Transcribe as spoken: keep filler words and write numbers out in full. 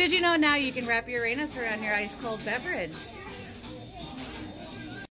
Did you know now you can wrap Uranus around your ice cold beverage?